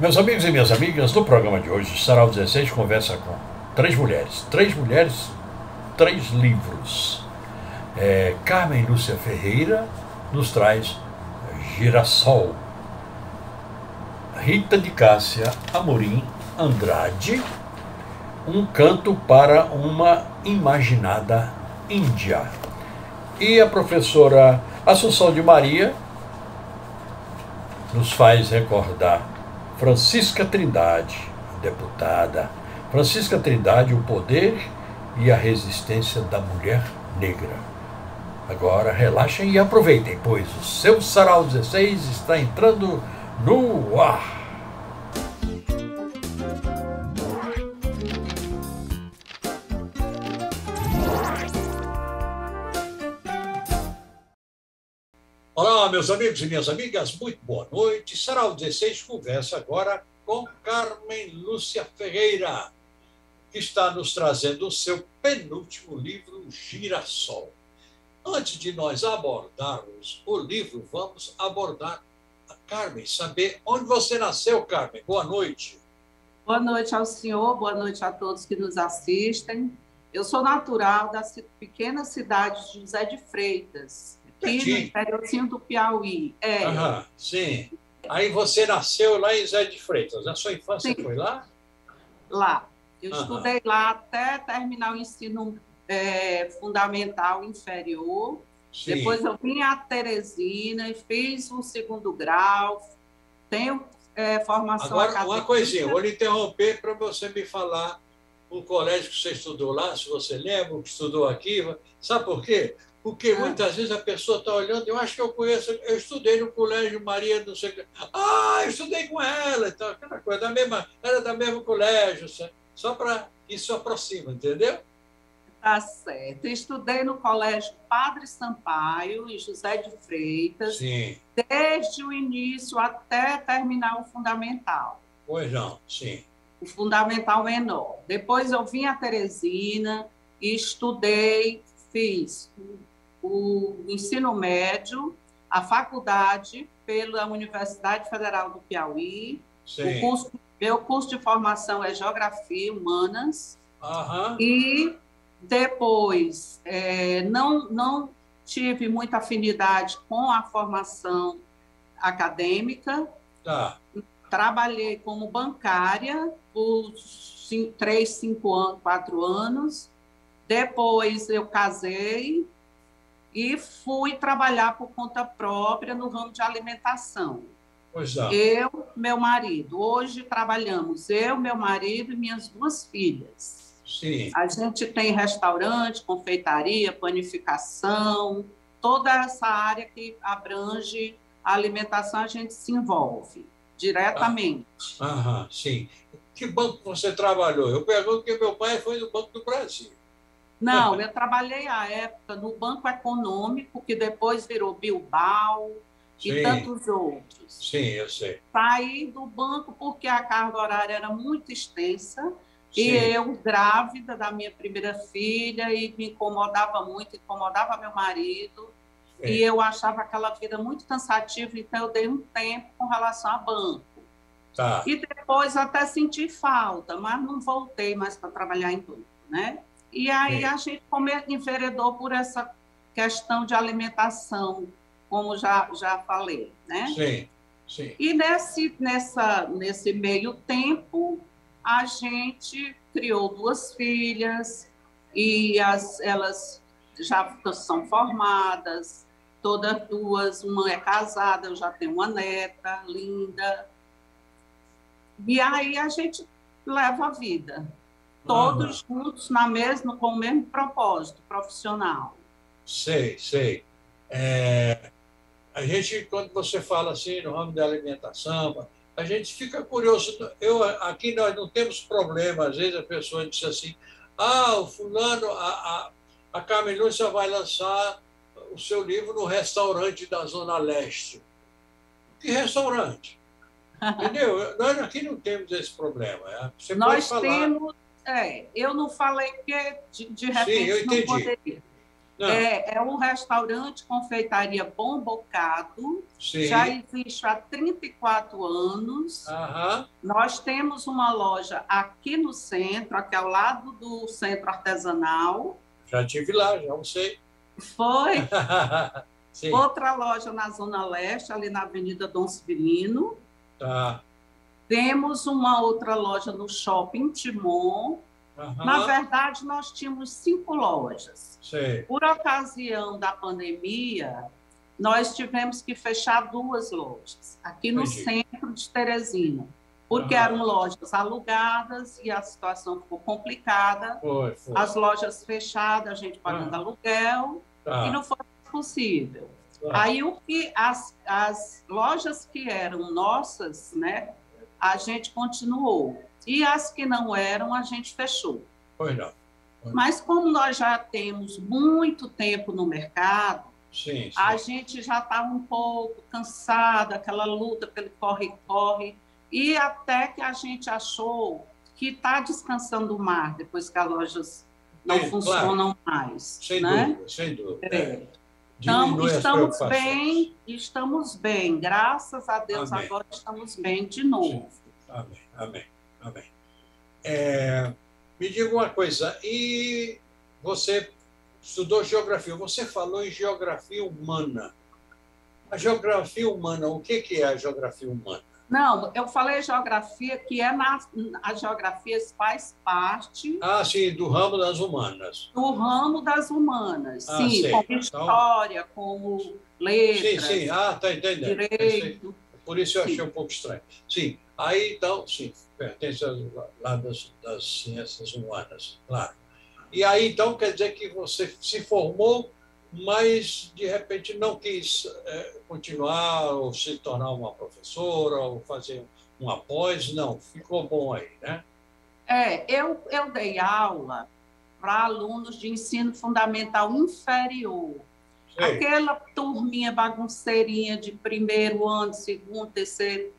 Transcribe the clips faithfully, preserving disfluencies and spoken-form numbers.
Meus amigos e minhas amigas, no programa de hoje, Sarau dezesseis conversa com três mulheres. Três mulheres, três livros. É, Carmem Lúcia Ferreira nos traz Girassol. Rita de Cássia Amorim Andrade, Um Canto para uma Imaginada Índia. E a professora Assunção de Maria nos faz recordar Francisca Trindade, deputada. Francisca Trindade, O Poder e a Resistência da Mulher Negra. Agora relaxem e aproveitem, pois o seu Sarau dezesseis está entrando no ar. Olá, meus amigos e minhas amigas, muito boa noite. Sarau dezesseis conversa agora com Carmem Lúcia Ferreira, que está nos trazendo o seu penúltimo livro, Girassol. Antes de nós abordarmos o livro, vamos abordar a Carmem, saber onde você nasceu, Carmem. Boa noite. Boa noite ao senhor, boa noite a todos que nos assistem. Eu sou natural da pequena cidade de José de Freitas, aqui no interiorzinho do Piauí. É. Aham, sim. Aí você nasceu lá em José de Freitas. A sua infância sim. Foi lá? Lá. Eu Aham. estudei lá até terminar o ensino é, fundamental inferior. Sim. Depois eu vim a Teresina e fiz um segundo grau. Tenho é, formação Agora, acadêmica. Uma coisinha, vou lhe interromper para você me falar o colégio que você estudou lá, se você lembra, o que estudou aqui. Sabe por quê? Porque muitas vezes a pessoa está olhando, eu acho que eu conheço, eu estudei no colégio Maria, não sei o que. Ah, eu estudei com ela, então, aquela coisa, da mesma, era da mesmo colégio, só para isso aproxima, entendeu? Tá certo. Estudei no colégio Padre Sampaio, em José de Freitas, sim, desde o início até terminar o fundamental. Pois não, sim. O fundamental menor. Depois eu vim a Teresina e estudei, fiz o ensino médio, a faculdade pela Universidade Federal do Piauí. Sim. O curso, meu curso de formação é Geografia Humanas. Aham. E depois é, não, não tive muita afinidade com a formação acadêmica. Tá. Trabalhei como bancária por cinco, três, cinco anos, quatro anos. Depois eu casei e fui trabalhar por conta própria no ramo de alimentação. Pois é. Eu, meu marido. Hoje trabalhamos eu, meu marido e minhas duas filhas. Sim. A gente tem restaurante, confeitaria, panificação, toda essa área que abrange a alimentação, a gente se envolve diretamente. Aham, sim. Que banco você trabalhou? Eu pergunto que meu pai foi do Banco do Brasil. Não, eu trabalhei à época no Banco Econômico, que depois virou Bilbao e sim, tantos outros. Sim, eu sei. Saí do banco porque a carga horária era muito extensa, sim, e eu, grávida da minha primeira filha, e me incomodava muito, incomodava meu marido, sim, e eu achava aquela vida muito cansativa, então eu dei um tempo com relação a banco. Tá. E depois até senti falta, mas não voltei mais para trabalhar em banco, né? E aí, sim, a gente enveredou por essa questão de alimentação, como já, já falei, né? Sim, sim. E nesse, nessa, nesse meio tempo, a gente criou duas filhas e as, elas já são formadas, todas duas, uma é casada, eu já tenho uma neta linda. E aí a gente leva a vida, todos uhum. juntos na mesma, com o mesmo propósito profissional. Sei, sei. É, a gente, quando você fala assim no ramo da alimentação, a gente fica curioso. Eu, aqui nós não temos problema. Às vezes a pessoa diz assim, ah, o fulano, a, a, a Carmem Lúcia vai lançar o seu livro no restaurante da Zona Leste. Que restaurante? Entendeu? Nós aqui não temos esse problema. Você nós pode falar. Temos... É, eu não falei que de, de repente sim, eu não poderia. É, é um restaurante, confeitaria Bom Bocado. Sim. Já existe há trinta e quatro anos. Uhum. Nós temos uma loja aqui no centro, aqui ao lado do Centro Artesanal. Já estive lá, já almocei. Foi. Sim. Outra loja na Zona Leste, ali na Avenida Dom Severino. Tá. Temos uma outra loja no Shopping Timon. Uhum. Na verdade, nós tínhamos cinco lojas. Sim. Por ocasião da pandemia, nós tivemos que fechar duas lojas, aqui no Entendi. Centro de Teresina, porque uhum. eram lojas alugadas e a situação ficou complicada. Foi, foi. As lojas fechadas, a gente pagando uhum. aluguel, uhum. e não foi possível. Uhum. Aí, o que as, as lojas que eram nossas, né, a gente continuou. E as que não eram, a gente fechou. Pois não. Pois Mas como nós já temos muito tempo no mercado, sim, sim. a gente já estava um pouco cansada, aquela luta pelo corre-corre, e até que a gente achou que está descansando o mar, depois que as lojas não é, funcionam claro. mais. Sem né? dúvida, sem dúvida. É. É. Então, estamos bem, estamos bem, graças a Deus, amém. Agora estamos bem de novo. Sim. Amém, amém. Ah, bem. É, me diga uma coisa, e você estudou geografia, você falou em geografia humana. A geografia humana, o que, que é a geografia humana? Não, eu falei geografia, que é na, a geografia faz parte... Ah, sim, do ramo das humanas. Do ramo das humanas, ah, sim, sim, como história, então... como letras, sim, sim. Ah, tá entendendo. Direito. Por isso eu achei sim. um pouco estranho. Sim, aí então, sim, pertence lá das, das ciências humanas, claro. E aí então quer dizer que você se formou, mas de repente não quis é, continuar ou se tornar uma professora ou fazer uma pós, não, ficou bom aí, né? É, eu, eu dei aula para alunos de ensino fundamental inferior. Sim. Aquela turminha bagunceirinha de primeiro ano, segundo, terceiro,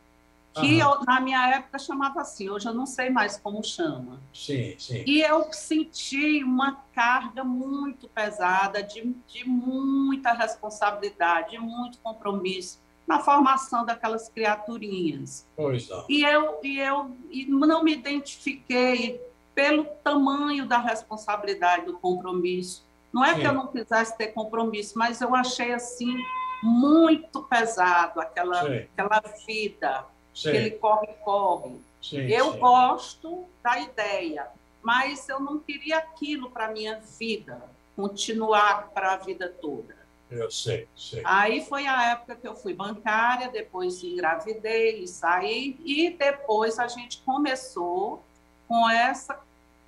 que uhum. eu, na minha época chamava assim, hoje eu não sei mais como chama. Sim, sim. E eu senti uma carga muito pesada, de, de muita responsabilidade, de muito compromisso na formação daquelas criaturinhas. Pois não. E eu, e eu e não me identifiquei pelo tamanho da responsabilidade, do compromisso. Não é Sim. que eu não quisesse ter compromisso, mas eu achei assim muito pesado aquela, aquela vida, Sim. aquele corre-corre. Eu Sim. gosto da ideia, mas eu não queria aquilo para a minha vida, continuar para a vida toda. Eu sei, sei. Aí foi a época que eu fui bancária, depois engravidei e saí, e depois a gente começou com essa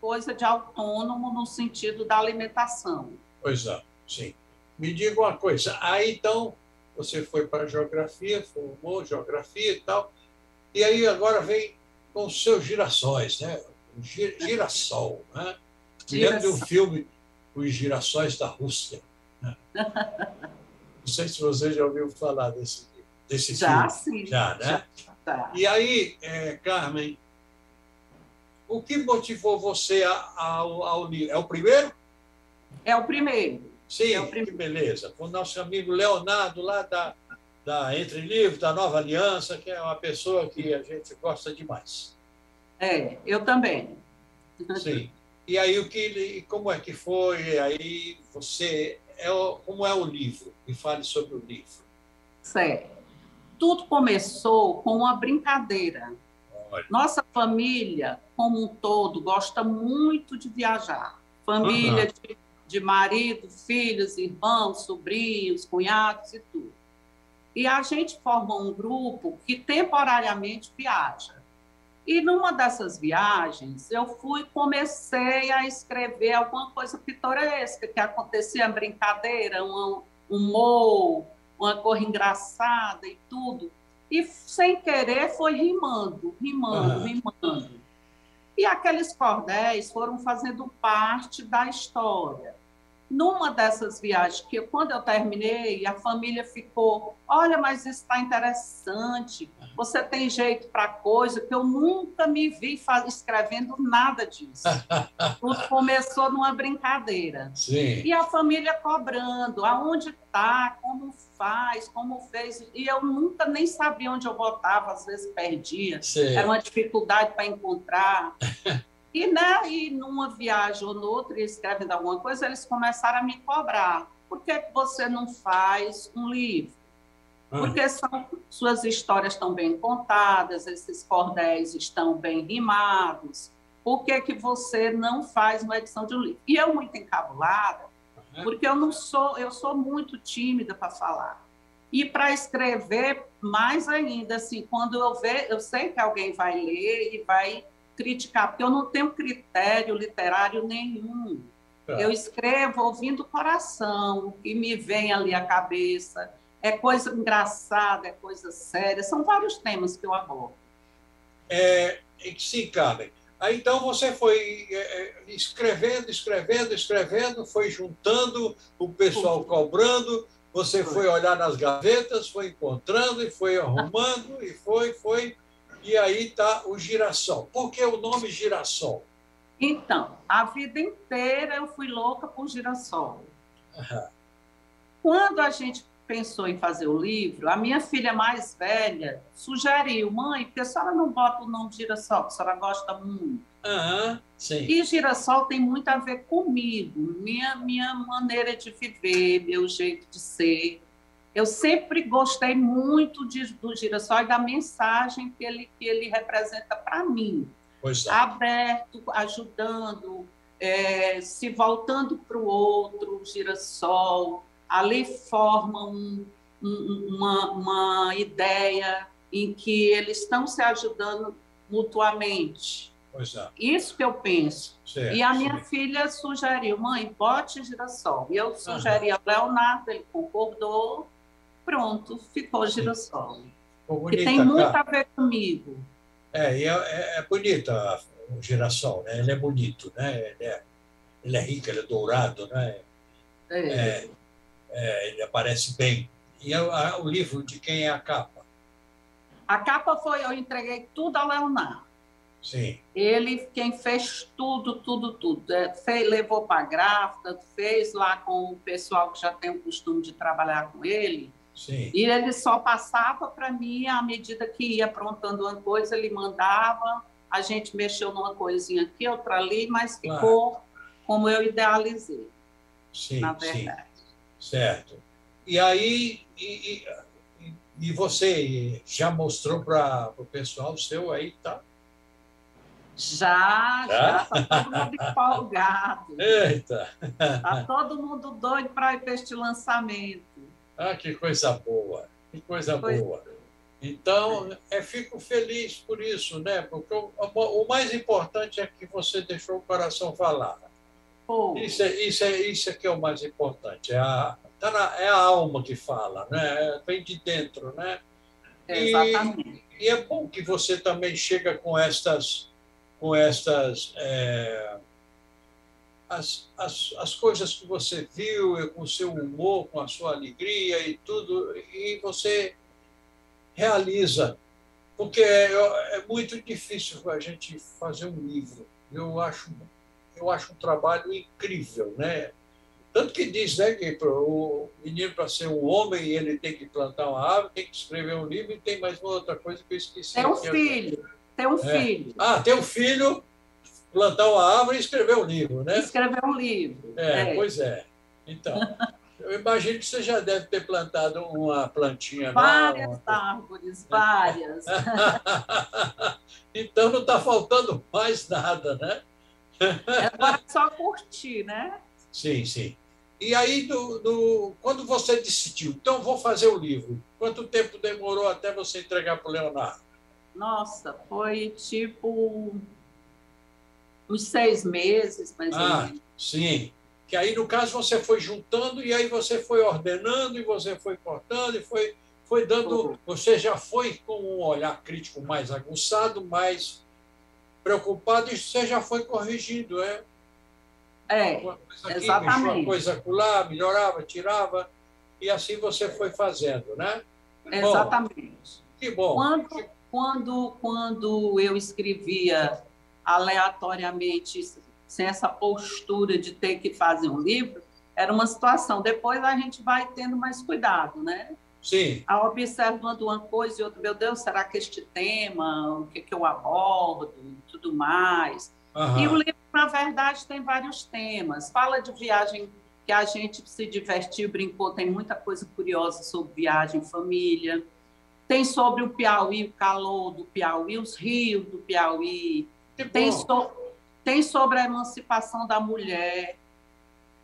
coisa de autônomo no sentido da alimentação. Pois é, sim. Me diga uma coisa, aí então você foi para a geografia, formou geografia e tal, e aí agora vem com os seus girassóis, né? O gir, girassol, né? Me lembro de um filme, Os Girassóis da Rússia. Né? Não sei se você já ouviu falar desse, desse já, filme. Sim. Já, né? Já, tá. E aí, é, Carmem, o que motivou você ao a, a unir? É o primeiro? É o primeiro. Sim, é o primeiro. Que beleza. O nosso amigo Leonardo, lá da, da Entre Livros, da Nova Aliança, que é uma pessoa que a gente gosta demais. É, eu também. Sim. E aí, o que, como é que foi? Aí você, é, como é o livro? Me fale sobre o livro. Certo. Tudo começou com uma brincadeira. Nossa família, como um todo, gosta muito de viajar. Família uhum. de, de marido, filhos, irmãos, sobrinhos, cunhados e tudo. E a gente forma um grupo que temporariamente viaja. E numa dessas viagens, eu fui comecei a escrever alguma coisa pitoresca, que acontecia uma brincadeira, um humor, uma coisa engraçada e tudo. E, sem querer, foi rimando, rimando, uhum. rimando. E aqueles cordéis foram fazendo parte da história. Numa dessas viagens, que eu, quando eu terminei, a família ficou, olha, mas isso está interessante, você tem jeito para coisa, que eu nunca me vi escrevendo nada disso. Tudo começou numa brincadeira. Sim. E a família cobrando, aonde está, como faz, como fez, e eu nunca nem sabia onde eu botava, às vezes perdia, Sim. era uma dificuldade para encontrar. E, né, e numa viagem ou noutra, eles escrevendo alguma coisa, eles começaram a me cobrar. Por que você não faz um livro? Ah. Porque são, suas histórias estão bem contadas, esses cordéis estão bem rimados. Por que que você não faz uma edição de um livro? E eu muito encabulada, uhum. porque eu não sou, eu sou muito tímida para falar. E para escrever, mais ainda, assim, quando eu ver, eu sei que alguém vai ler e vai criticar, porque eu não tenho critério literário nenhum. Tá. Eu escrevo ouvindo o coração, e me vem ali a cabeça. É coisa engraçada, é coisa séria. São vários temas que eu abordo. É, sim, Carmen. Aí, então, você foi escrevendo, escrevendo, escrevendo, foi juntando, o pessoal cobrando, você foi olhar nas gavetas, foi encontrando, e foi arrumando, e foi, foi... E aí está o Girassol. Por que o nome Girassol? Então, a vida inteira eu fui louca por Girassol. Uhum. Quando a gente pensou em fazer o livro, a minha filha mais velha sugeriu, mãe, porque a senhora não bota o nome de Girassol, que a senhora gosta muito. Uhum. Sim. E Girassol tem muito a ver comigo, minha, minha maneira de viver, meu jeito de ser. Eu sempre gostei muito de, do Girassol e da mensagem que ele, que ele representa para mim. Pois é. Aberto, ajudando, é, se voltando para o outro, o Girassol. Ali forma um, um, uma, uma ideia em que eles estão se ajudando mutuamente. Pois é. Isso que eu penso. Certo, e a minha sim. filha sugeriu, mãe, bote Girassol. E eu sugeri uhum. a Leonardo, ele concordou. Pronto, ficou Girassol. Que tem cara. muito a ver comigo. É, e é, é, é bonita o Girassol, né? Ele é bonito, né? Ele é, ele é rico, ele é dourado, né? É. É, é, ele aparece bem. E é, é, o livro de quem é a capa? A capa foi, eu entreguei tudo a Leonardo. Sim. Ele, quem fez tudo, tudo, tudo. É, fez, levou para a gráfica, fez lá com o pessoal que já tem o costume de trabalhar com ele. Sim. E ele só passava para mim, à medida que ia aprontando uma coisa, ele mandava, a gente mexeu numa coisinha aqui, outra ali, mas ficou claro. Como eu idealizei, sim, na verdade. Sim. Certo. E aí, e, e, e você já mostrou para o pessoal seu aí, tá? Já, já, está todo mundo empolgado. Eita! Está todo mundo doido para ir para este lançamento. Ah, que coisa boa, que coisa pois boa. É. Então, é, fico feliz por isso, né? Porque o, o mais importante é que você deixou o coração falar. Oh. Isso, é, isso, é, isso é que é o mais importante. É a, tá na, é a alma que fala, né? Vem de dentro, né? É, exatamente. E, e é bom que você também chega com estas... com estas é, as, as, as coisas que você viu, com o seu humor, com a sua alegria e tudo, e você realiza. Porque é, é muito difícil a gente fazer um livro. Eu acho, eu acho um trabalho incrível, né? Tanto que diz, né, que o menino, para ser um homem, ele tem que plantar uma árvore, tem que escrever um livro, e tem mais uma outra coisa que eu esqueci. É um filho. Ter um é. filho. Ah, ter um filho, plantar uma árvore e escrever um livro, né? Escrever um livro. É, é. Pois é. Então, eu imagino que você já deve ter plantado uma plantinha. Várias lá, uma... árvores, várias. Então, não está faltando mais nada, né? É só curtir, né? Sim, sim. E aí, do, do... quando você decidiu, então, vou fazer o livro, quanto tempo demorou até você entregar para o Leonardo? Nossa, foi tipo uns seis meses, mais ou menos. Ah, sim. Que aí, no caso, você foi juntando e aí você foi ordenando e você foi cortando e foi, foi dando... Você já foi com um olhar crítico mais aguçado, mais preocupado, e você já foi corrigindo, é? É, uma coisa aqui, exatamente. Uma coisa acolá, melhorava, tirava, e assim você foi fazendo, né? Exatamente. Que bom. Quando, quando, quando eu escrevia aleatoriamente, sem essa postura de ter que fazer um livro, era uma situação. Depois a gente vai tendo mais cuidado, né? Sim. A observando uma coisa e outra, meu Deus, será que este tema, o que, que eu abordo, tudo mais. Uhum. E o livro, na verdade, tem vários temas. Fala de viagem, que a gente se divertiu, brincou, tem muita coisa curiosa sobre viagem, família. Tem sobre o Piauí, o calor do Piauí, os rios do Piauí. Tem, so, tem sobre a emancipação da mulher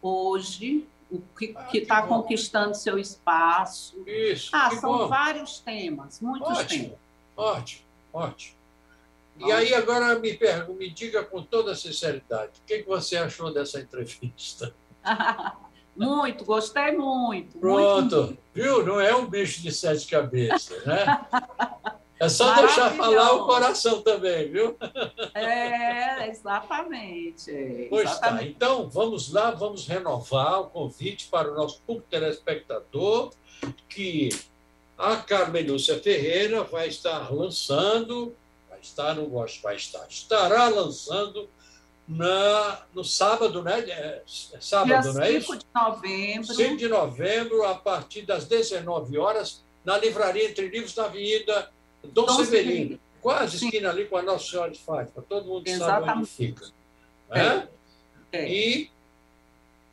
hoje, o que ah, está conquistando seu espaço. Isso, ah, são bom. vários temas, muitos ótimo, temas. Ótimo, ótimo. E ótimo. aí agora me, me diga com toda sinceridade, o que você achou dessa entrevista? Muito, gostei muito. Pronto, muito, muito. Viu? Não é um bicho de sete cabeças, né? É só deixar falar o coração também, viu? É, exatamente. É, pois exatamente. Tá, então vamos lá, vamos renovar o convite para o nosso público telespectador, que a Carmem Lúcia Ferreira vai estar lançando, vai estar, não gosto, vai estar, estará lançando na, no sábado, né? É, é sábado, não é isso? cinco de novembro. cinco de novembro, a partir das dezenove horas, na Livraria Entre Livros, na Avenida Dom Severino, quase esquina ali com a Nossa Senhora de Fátima, todo mundo Exatamente. sabe onde fica. Né? É. É. E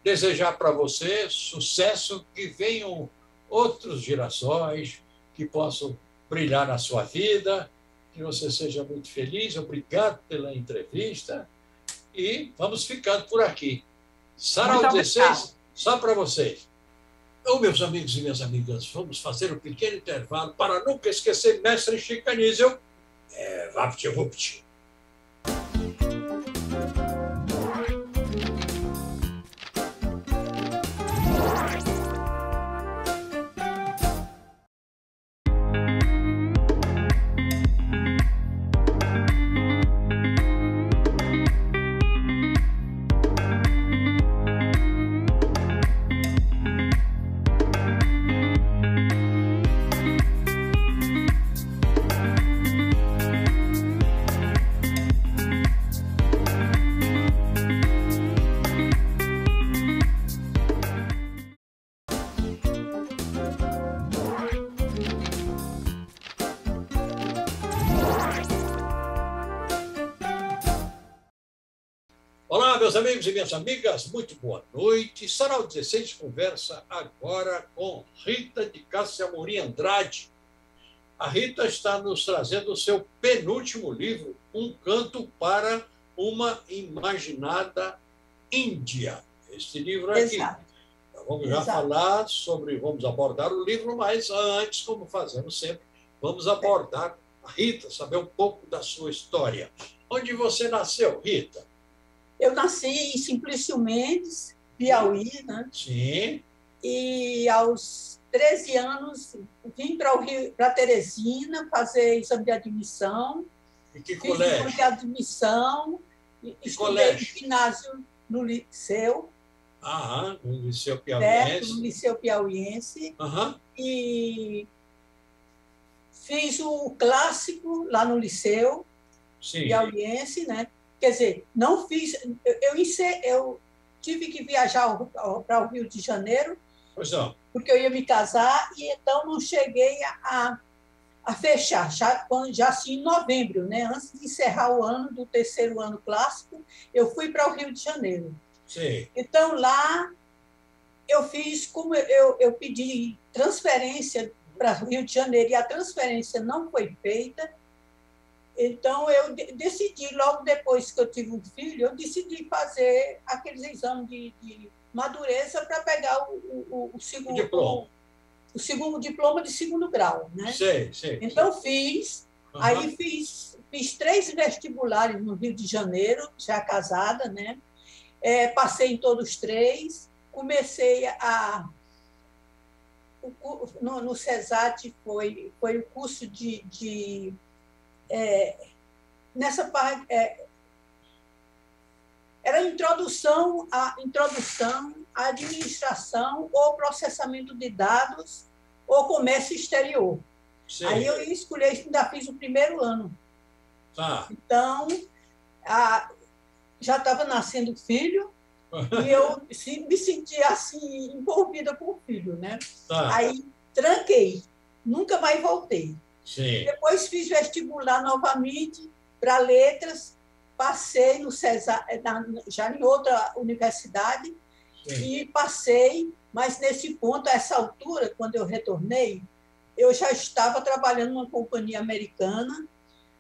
desejar para você sucesso, que venham outros girassóis, que possam brilhar na sua vida, que você seja muito feliz. Obrigado pela entrevista. E vamos ficando por aqui. Sarau dezesseis, só para vocês. Então, meus amigos e minhas amigas, vamos fazer um pequeno intervalo para nunca esquecer Mestre Chica Nísio. É, vapt-vupt. Meus amigos e minhas amigas, muito boa noite. Sarau dezesseis conversa agora com Rita de Cássia Mourinho Andrade. A Rita está nos trazendo o seu penúltimo livro, Um Canto para uma Imaginada Índia. Este livro aqui. Exato. Então, vamos já Exato. falar sobre, vamos abordar o livro, mas antes, como fazemos sempre, vamos abordar a Rita, saber um pouco da sua história. Onde você nasceu, Rita? Eu nasci em Simplício Mendes, Piauí, né? Sim. E aos treze anos vim para o Rio, para Teresina, fazer exame de admissão. E que colégio? Exame de admissão. E estudei no ginásio no Liceu. Aham, no Liceu Piauiense. Perto, no Liceu Piauiense. Aham. E fiz o clássico lá no Liceu Sim. Piauiense, né? Quer dizer, não fiz... Eu, eu tive que viajar para o Rio de Janeiro, pois não. porque eu ia me casar, e então não cheguei a, a fechar, já, já assim em novembro, né? Antes de encerrar o ano do terceiro ano clássico, eu fui para o Rio de Janeiro. Sim. Então, lá, eu fiz como eu, eu pedi transferência para o Rio de Janeiro, e a transferência não foi feita. Então, eu decidi, logo depois que eu tive um filho, eu decidi fazer aqueles exames de, de madureza para pegar o, o, o segundo o diploma. O, o segundo diploma de segundo grau, né? Sim, sim. Então, sim. fiz. Uhum. Aí fiz, fiz três vestibulares no Rio de Janeiro, já casada, né? É, passei em todos os três. Comecei a... O, no, no CESAT foi, foi o curso de... de É, nessa parte é, Era introdução à, introdução à administração ou processamento de dados ou comércio exterior. Sim. Aí eu escolhi, ainda fiz o primeiro ano. Tá. Então, a, já estava nascendo filho e eu me sentia assim, envolvida com o filho, né? Tá. Aí tranquei, nunca mais voltei. Sim. Depois fiz vestibular novamente para letras, passei no CESAT, já em outra universidade. Sim. E passei, mas nesse ponto, a essa altura, quando eu retornei, eu já estava trabalhando numa companhia americana.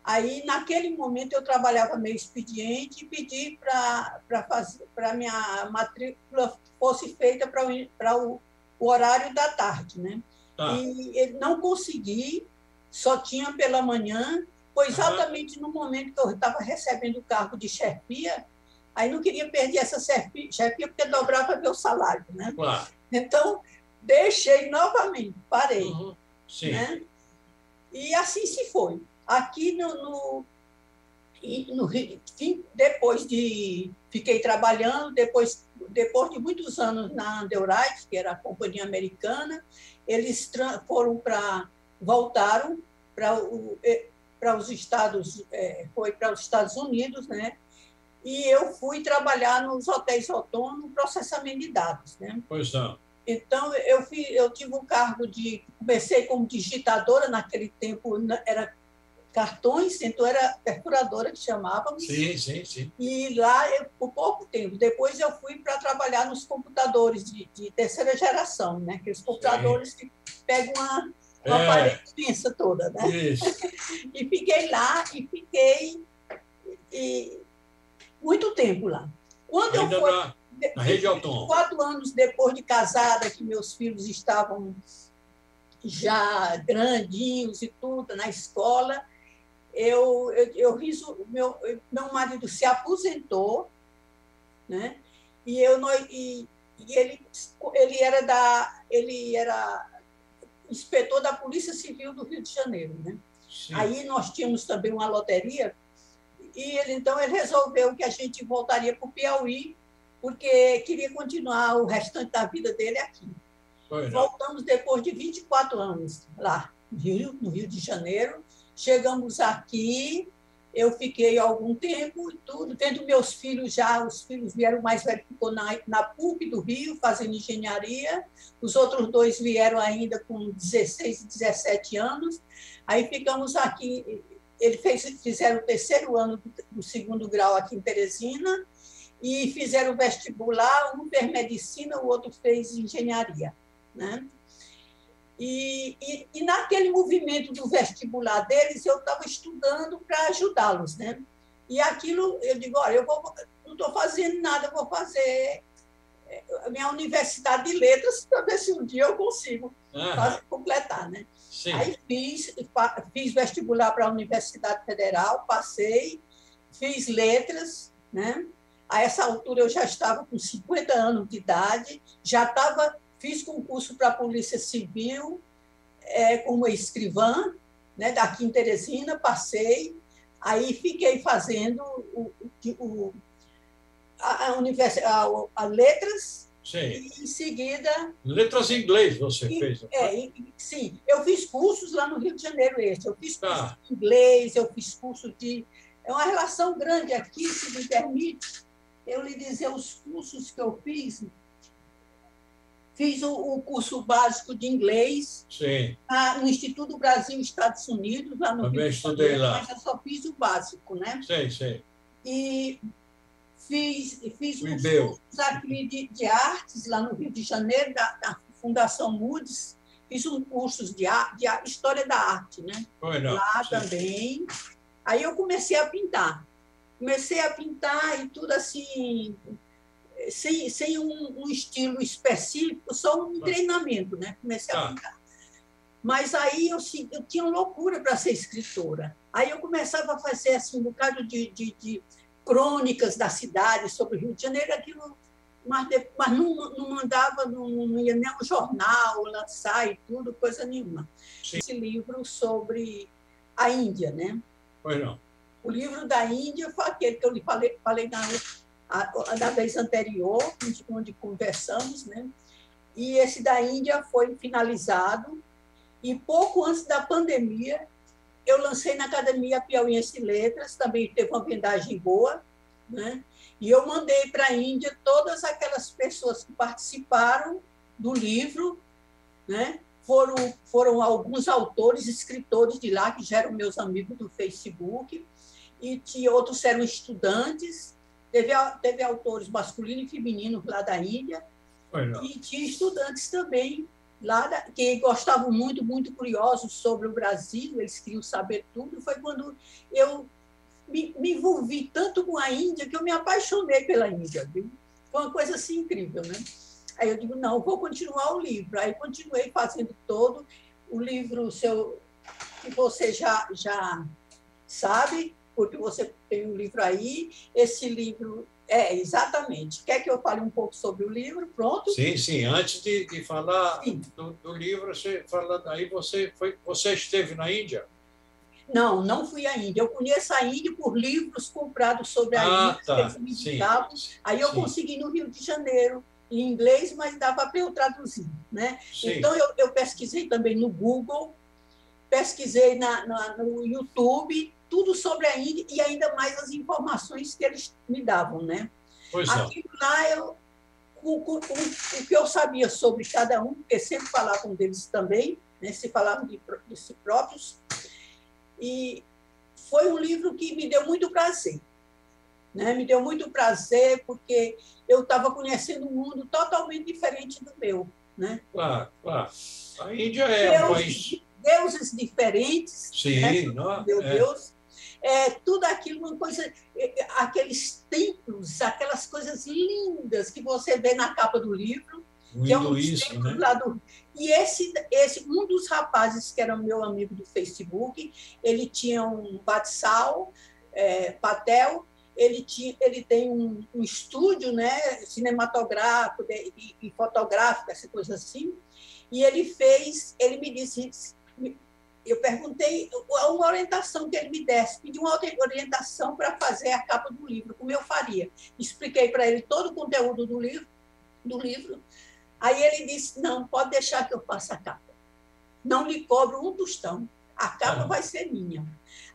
Aí, naquele momento, eu trabalhava meio expediente e pedi para para minha matrícula fosse feita para o, o horário da tarde, né? Tá. E eu não consegui, só tinha pela manhã, pois exatamente uhum. no momento que eu estava recebendo o cargo de chefia, aí não queria perder essa chefia, porque dobrava meu salário, né? Claro. Então, deixei novamente, parei. Uhum. Sim. Né? E assim se foi. Aqui no, no, no depois de fiquei trabalhando, depois depois de muitos anos na Underife, que era a companhia americana, eles foram para voltaram para para os Estados é, foi para os Estados Unidos, né? E eu fui trabalhar nos hotéis Outono, processamento de dados, né? Pois não. Então, eu fui, eu tive um cargo de comecei como digitadora naquele tempo, era cartões, então era perfuradora que chamávamos. Sim, sim, sim. E lá, eu, por pouco tempo, depois eu fui para trabalhar nos computadores de, de terceira geração, né? Aqueles computadores sim. que pegam uma, uma é. parede imensa toda, né? Isso. E fiquei lá e fiquei e, muito tempo lá. Quando ainda eu fui, na, na rede Outono. Quatro anos depois de casada, que meus filhos estavam já grandinhos e tudo, na escola, Eu, eu, eu riso, meu, meu marido se aposentou, né? E eu não, e, e ele, ele era da, ele era inspetor da Polícia Civil do Rio de Janeiro, né? Sim. Aí nós tínhamos também uma loteria e ele então ele resolveu que a gente voltaria para o Piauí porque queria continuar o restante da vida dele aqui. Foi, né? Voltamos depois de vinte e quatro anos lá no Rio, no Rio de Janeiro. Chegamos aqui, eu fiquei algum tempo e tudo, vendo meus filhos já, os filhos vieram, o mais velho ficou na, na P U C do Rio, fazendo engenharia, os outros dois vieram ainda com dezesseis e dezessete anos, aí ficamos aqui, eles fez, fizeram o terceiro ano do segundo grau aqui em Teresina, e fizeram vestibular, um fez medicina, o outro fez engenharia, né? E, e, e naquele movimento do vestibular deles, eu estava estudando para ajudá-los, né? E aquilo, eu digo, olha, eu vou, não estou fazendo nada, eu vou fazer a minha universidade de letras para ver se um dia eu consigo ah, completar, né? Sim. Aí fiz, fiz vestibular para a Universidade Federal, passei, fiz letras, né? A essa altura eu já estava com cinquenta anos de idade, já estava... Fiz concurso para a Polícia Civil é, como escrivã, né, daqui em Teresina, passei, aí fiquei fazendo o, o, a, a, univers, a, a letras. Sim. E em seguida... Letras em inglês você e, fez? É, e, sim, eu fiz cursos lá no Rio de Janeiro, este. eu fiz curso ah. de inglês, eu fiz curso de... É uma relação grande aqui, se me permite, eu lhe dizer os cursos que eu fiz... Fiz o curso básico de inglês. Sim. Na, no Instituto Brasil Estados Unidos, lá no Também Rio estudei Janeiro, lá. Mas eu só fiz o básico, né? Sim, sim. E fiz, fiz os cursos aqui de, de artes, lá no Rio de Janeiro, da, da Fundação Mudes. Fiz um curso de, ar, de História da Arte, né? Foi, não. Lá sim. também. Aí eu comecei a pintar. Comecei a pintar e tudo assim... Sem, sem um, um estilo específico, só um treinamento, né? Comecei a pintar. Mas aí eu, eu tinha loucura para ser escritora. Aí eu começava a fazer assim, um bocado de, de, de crônicas da cidade sobre o Rio de Janeiro, aquilo, mas, mas não, não mandava, não, não ia nem um jornal lançar e tudo, coisa nenhuma. Sim. Esse livro sobre a Índia, né? Pois não. O livro da Índia foi aquele que eu lhe falei, falei na a, a da vez anterior, onde, onde conversamos, né? E esse da Índia foi finalizado, e pouco antes da pandemia, eu lancei na Academia Piauiense Letras, também teve uma vendagem boa, né? E eu mandei para a Índia todas aquelas pessoas que participaram do livro, né? Foram, foram alguns autores, escritores de lá, que já eram meus amigos do Facebook, e tinha, outros eram estudantes, teve, teve autores masculinos e femininos lá da Índia, olha, e tinha estudantes também, lá da, que gostavam muito, muito curiosos sobre o Brasil, eles queriam saber tudo. Foi quando eu me, me envolvi tanto com a Índia que eu me apaixonei pela Índia. Viu? Foi uma coisa assim incrível, né? Aí eu digo, não, vou continuar o livro. Aí continuei fazendo todo o livro seu, que você já, já sabe, porque você tem um livro aí, esse livro... É, exatamente. Quer que eu fale um pouco sobre o livro? Pronto? Sim, sim. Antes de, de falar do, do livro, você fala, aí você, foi, você esteve na Índia? Não, não fui à Índia. Eu conheço a Índia por livros comprados sobre a ah, Índia, tá. que eles me indicavam. Aí eu sim. consegui no Rio de Janeiro, em inglês, mas dava para eu traduzir, né? Sim. Então, eu, eu pesquisei também no Google, pesquisei na, na, no YouTube, tudo sobre a Índia e ainda mais as informações que eles me davam, né? Pois aquilo é. Lá, eu, o, o, o que eu sabia sobre cada um, porque sempre falavam deles também, né? Se falavam de, de si próprios, e foi um livro que me deu muito prazer, né? Me deu muito prazer, porque eu estava conhecendo um mundo totalmente diferente do meu, né? Claro, claro. A Índia é um país... Deuses diferentes, sim, né? não, meu é. Deus, é, tudo aquilo, uma coisa, aqueles templos, aquelas coisas lindas que você vê na capa do livro, o que é um dos templos, né? Lá do... E esse, esse, um dos rapazes que era meu amigo do Facebook, ele tinha um batsal, é, patel, ele, tinha, ele tem um, um estúdio, né, cinematográfico e, e fotográfico, essa coisa assim, e ele fez, ele me disse... Eu perguntei uma orientação que ele me desse, pedi uma orientação para fazer a capa do livro, como eu faria. Expliquei para ele todo o conteúdo do livro, do livro. Aí ele disse, não, pode deixar que eu faça a capa. Não lhe cobro um tostão, a capa ah. vai ser minha.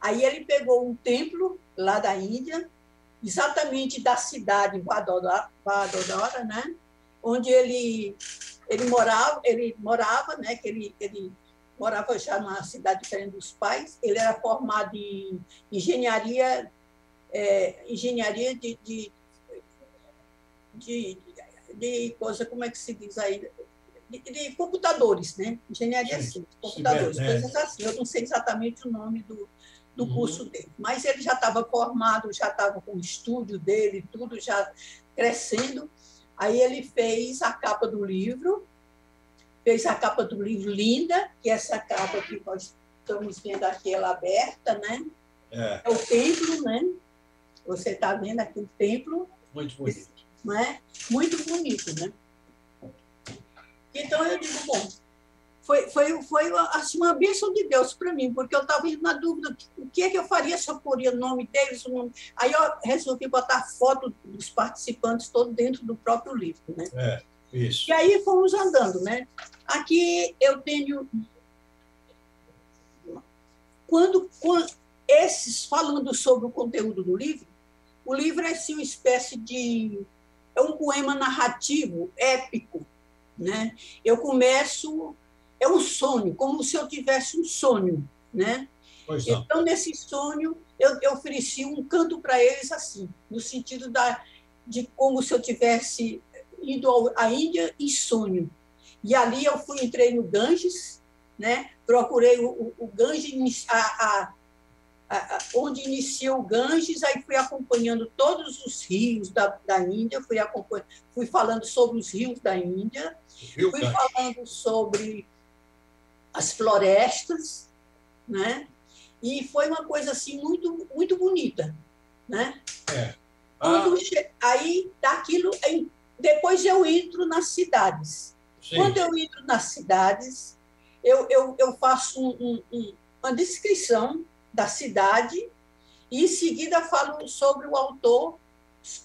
Aí ele pegou um templo lá da Índia, exatamente da cidade Vadodara, Vadodara, né? Onde ele, ele morava, ele morava, né? Que ele... ele morava já numa cidade diferente dos pais, ele era formado em engenharia, é, engenharia de, de, de, de coisa, como é que se diz aí? De, de computadores, né? Engenharia sim, sim, computadores, sim, coisas assim. Eu não sei exatamente o nome do, do uhum. curso dele, mas ele já estava formado, já estava com o estúdio dele, tudo já crescendo. Aí ele fez a capa do livro, fez a capa do livro linda, que é essa capa que nós estamos vendo aqui, ela aberta, né? É, é o templo, né? Você está vendo aqui o templo. Muito bonito. Né? Muito bonito, né? Então, eu digo, bom, foi, foi, foi assim, uma bênção de Deus para mim, porque eu estava na dúvida, o que é que eu faria se eu poria o nome deles? O nome... Aí eu resolvi botar a foto dos participantes todo dentro do próprio livro, né? É. Isso. E aí fomos andando, né? Aqui eu tenho... Quando, quando esses falando sobre o conteúdo do livro, o livro é assim, uma espécie de... É um poema narrativo, épico, né? Eu começo... É um sonho, como se eu tivesse um sonho, né? Pois não. Então, nesse sonho, eu, eu ofereci um canto para eles assim, no sentido da, de como se eu tivesse... indo à Índia em sonho. E ali eu fui, entrei no Ganges, né? Procurei o, o Ganges, a, a, a, onde inicia o Ganges, aí fui acompanhando todos os rios da, da Índia, fui, acompanhando, fui falando sobre os rios da Índia, Rio fui Ganges. Falando sobre as florestas, né? E foi uma coisa assim muito, muito bonita, né? É. Ah. Quando, aí daquilo em depois eu entro nas cidades. Sim. Quando eu entro nas cidades, eu, eu, eu faço um, um, uma descrição da cidade e, em seguida, falo sobre o autor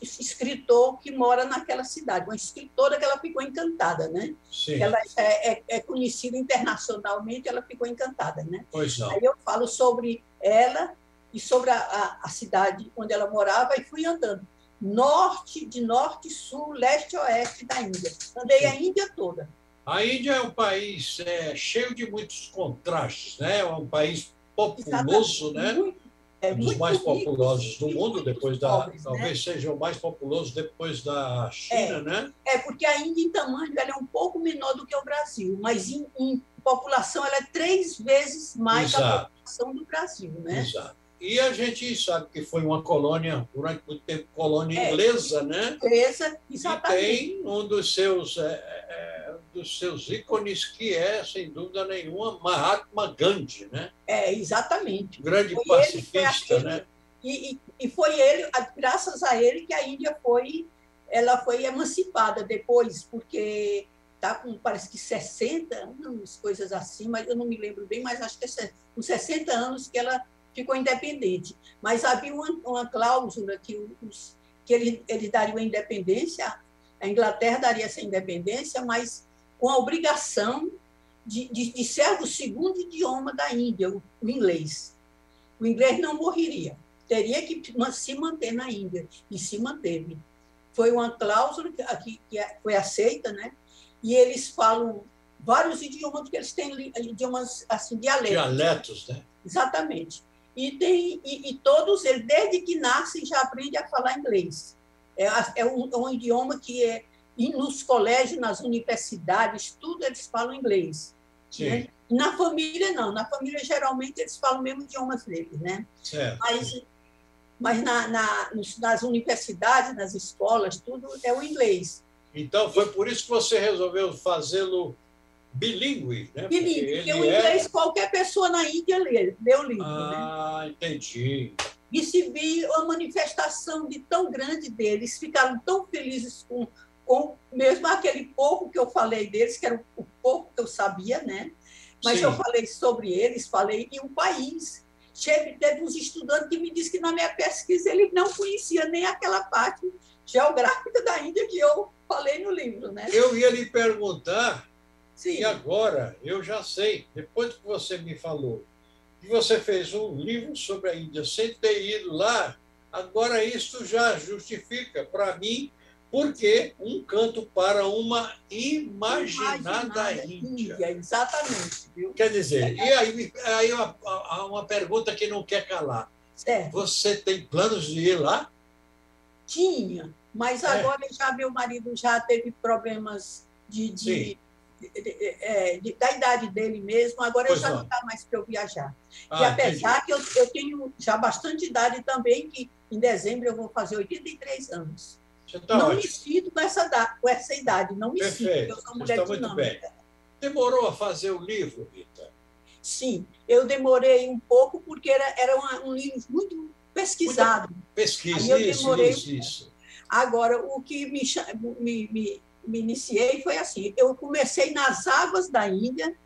escritor que mora naquela cidade, uma escritora que ela ficou encantada, né? Sim. Ela é, é, é conhecida internacionalmente, ela ficou encantada, né? Pois não. Aí eu falo sobre ela e sobre a, a, a cidade onde ela morava e fui andando. Norte, de norte, sul, leste, oeste da Índia. Andei Sim. a Índia toda. A Índia é um país é, cheio de muitos contrastes, né? É um país populoso, né? Muito, é, um dos muito mais ricos, populosos do mundo, depois da, pobres, talvez né? seja o mais populoso depois da China, é, né? É, porque a Índia em tamanho ela é um pouco menor do que o Brasil, mas em, em população ela é três vezes mais Exato. Da população do Brasil, né? Exato. E a gente sabe que foi uma colônia, durante muito tempo, colônia é, inglesa, né? Inglesa, exatamente. E tem um dos seus, é, é, dos seus ícones, que é, sem dúvida nenhuma, Mahatma Gandhi, né? É, exatamente. Grande foi pacifista, ele, né? E, e, e foi ele, graças a ele, que a Índia foi, ela foi emancipada depois, porque está com, parece que sessenta, umas coisas assim, mas eu não me lembro bem, mas acho que é uns sessenta anos que ela ficou independente, mas havia uma, uma cláusula que, os, que ele, ele daria a independência, a Inglaterra daria essa independência, mas com a obrigação de, de, de ser o segundo idioma da Índia, o, o inglês. O inglês não morreria, teria que se manter na Índia, e se manteve. Foi uma cláusula que, que, que foi aceita, né? E eles falam vários idiomas, porque eles têm idiomas, assim, dialetos. Dialetos, né? Exatamente. E, tem, e, e todos eles, desde que nascem, já aprendem a falar inglês. É, é, um, é um idioma que é, nos colégios, nas universidades, tudo eles falam inglês. Sim. Né? Na família, não. Na família, geralmente, eles falam o mesmo idioma deles. Né? Certo. Mas, mas na, na, nas universidades, nas escolas, tudo é o inglês. Então, foi por isso que você resolveu fazê-lo bilíngue, né? Bilíngue, porque o inglês é... qualquer pessoa na Índia lê, lê o livro. Ah, né? Entendi. E se viu a manifestação de tão grande deles, ficaram tão felizes com, com mesmo aquele pouco que eu falei deles, que era o pouco que eu sabia, né? Mas Sim. eu falei sobre eles, falei em um país. Chefe, teve uns estudantes que me disse que na minha pesquisa ele não conhecia nem aquela parte geográfica da Índia que eu falei no livro, né? Eu ia lhe perguntar. Sim. E agora, eu já sei, depois que você me falou, que você fez um livro sobre a Índia sem ter ido lá, agora isso já justifica para mim porque Um Canto para uma Imaginada, imaginada Índia. Índia. Exatamente. Viu? Quer dizer, e aí, aí uma, uma pergunta que não quer calar. Certo. Você tem planos de ir lá? Tinha, mas é. agora já meu marido já teve problemas de... de... De, de, de, da idade dele mesmo, agora pois eu já não dá mais para eu viajar. Ah, e apesar entendi. que eu, eu tenho já bastante idade também, que em dezembro eu vou fazer oitenta e três anos. Tá não ótimo. me sinto com essa, com essa idade, não me Perfeito. sinto, eu sou uma mulher dinâmica. Demorou a fazer o livro, Rita? Sim, eu demorei um pouco, porque era, era uma, um livro muito pesquisado. Pesquisa, isso, isso, isso. Agora, o que me... me, me me iniciei, foi assim, eu comecei nas águas da Índia,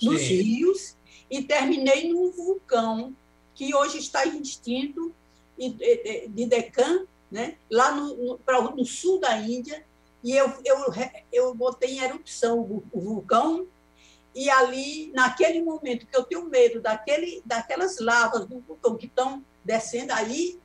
nos Sim. rios, e terminei num vulcão, que hoje está extinto, de Deccan, né? lá no, no, pra, no sul da Índia, e eu, eu, eu botei em erupção o, o vulcão, e ali, naquele momento que eu tenho medo daquele, daquelas lavas do vulcão que estão descendo, aí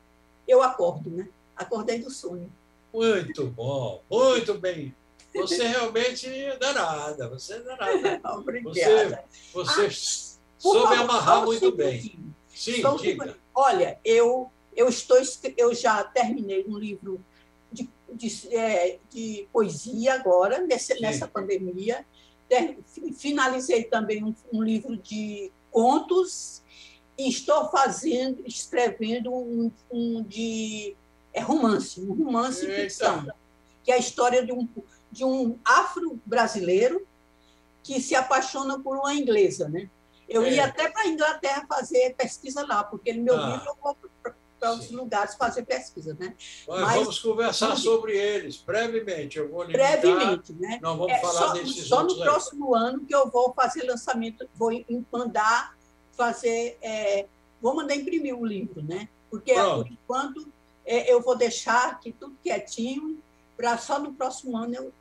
eu acordo, né? Acordei do sonho. Muito bom, muito bem. Você realmente é danada, você é danada. Obrigada. Você, você ah, soube favor, amarrar muito bem. Um Sim, só diga. Um Olha, eu, eu, estou, eu já terminei um livro de, de, é, de poesia agora, nessa, nessa pandemia. Finalizei também um, um livro de contos e estou fazendo, escrevendo um, um de é romance, um romance Eita. ficção. Que é a história de um, de um afro-brasileiro que se apaixona por uma inglesa. Né? Eu é. ia até para a Inglaterra fazer pesquisa lá, porque no meu ah. livro eu vou para os lugares fazer pesquisa. Né? Mas Mas, vamos conversar vamos... sobre eles brevemente. Eu vou limitar, brevemente, né? Nós vamos é, falar só, desses Só no próximo aí. ano que eu vou fazer lançamento, vou mandar fazer... É, vou mandar imprimir o um livro, né? Porque, Pronto. por enquanto... é, eu vou deixar aqui tudo quietinho para só no próximo ano eu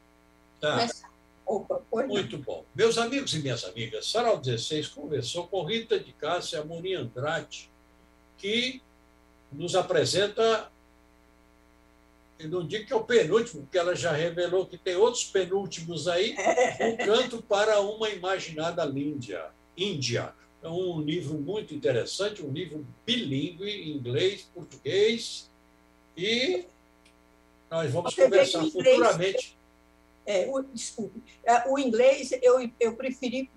tá. começar. Opa, muito bom. Meus amigos e minhas amigas, Sarau dezesseis conversou com Rita de Cássia Amorim Andrade, que nos apresenta, eu não digo que é o penúltimo, porque ela já revelou que tem outros penúltimos aí, é. Um Canto para uma Imaginada Índia. Índia. É um livro muito interessante, um livro bilíngue, inglês, português, e nós vamos Você conversar futuramente. É, o, desculpe, o inglês eu, eu preferi,